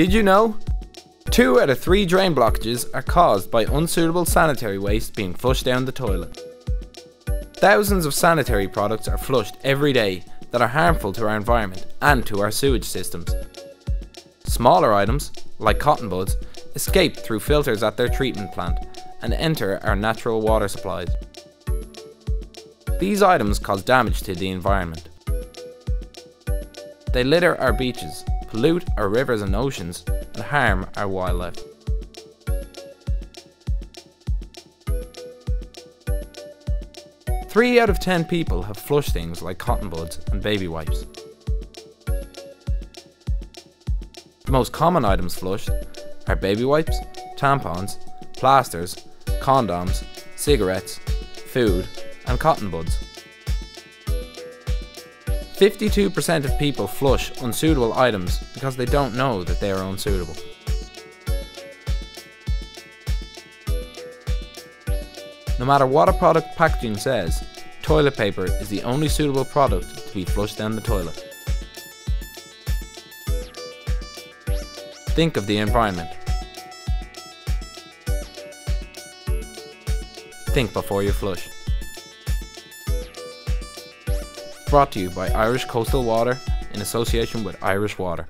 Did you know? 2 out of 3 drain blockages are caused by unsuitable sanitary waste being flushed down the toilet. Thousands of sanitary products are flushed every day that are harmful to our environment and to our sewage systems. Smaller items, like cotton buds, escape through filters at their treatment plant and enter our natural water supplies. These items cause damage to the environment. They litter our beaches, pollute our rivers and oceans, and harm our wildlife. Three out of 10 people have flushed things like cotton buds and baby wipes. The most common items flushed are baby wipes, tampons, plasters, condoms, cigarettes, food, and cotton buds. 52% of people flush unsuitable items because they don't know that they are unsuitable. No matter what a product packaging says, toilet paper is the only suitable product to be flushed down the toilet. Think of the environment. Think before you flush. Brought to you by Irish Coastal Water in association with Irish Water.